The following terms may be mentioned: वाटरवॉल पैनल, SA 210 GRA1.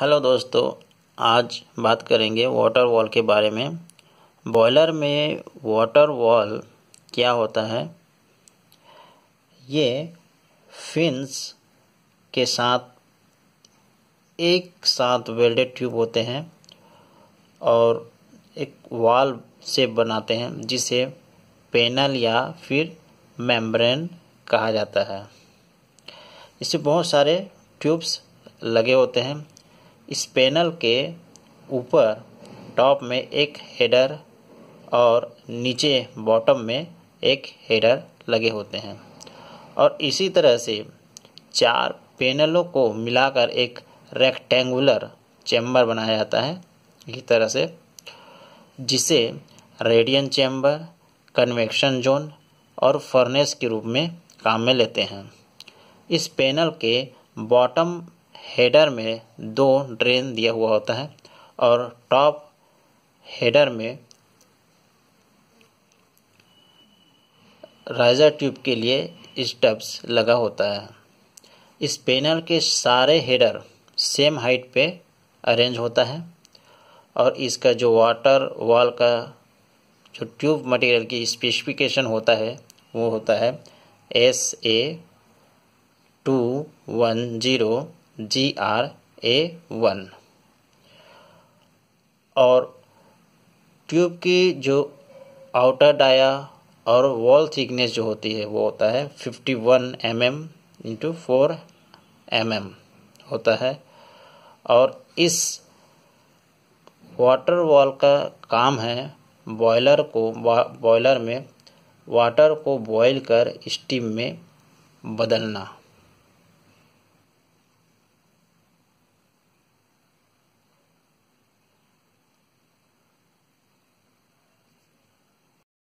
Hello दोस्तों, आज बात करेंगे वाटर वॉल के बारे में। बॉयलर में वाटर वॉल क्या होता है? ये फिन्स के साथ एक साथ वेल्डेड ट्यूब होते हैं और एक वॉल से बनाते हैं जिसे पैनल या फिर मेम्ब्रेन कहा जाता है। इससे बहुत सारे ट्यूब्स लगे होते हैं। इस पैनल के ऊपर टॉप में एक हेडर और नीचे बॉटम में एक हेडर लगे होते हैं और इसी तरह से चार पैनलों को मिलाकर एक रेक्टेंगुलर चैम्बर बनाया जाता है इसी तरह से, जिसे रेडियन चैम्बर, कन्वेक्शन जोन और फर्नेस के रूप में काम में लेते हैं। इस पैनल के बॉटम हेडर में दो ड्रेन दिया हुआ होता है और टॉप हेडर में राइजर ट्यूब के लिए स्टब्स लगा होता है। इस पैनल के सारे हेडर सेम हाइट पे अरेंज होता है और इसका जो वाटर वॉल का जो ट्यूब मटेरियल की स्पेसिफिकेशन होता है वो होता है SA 210 GRA1 और ट्यूब की जो आउटर डाया और वॉल थिकनेस जो होती है वो होता है 51 mm × 4 mm होता है। और इस वाटर वॉल का काम है बॉयलर में वाटर को बॉयल कर स्टीम में बदलना।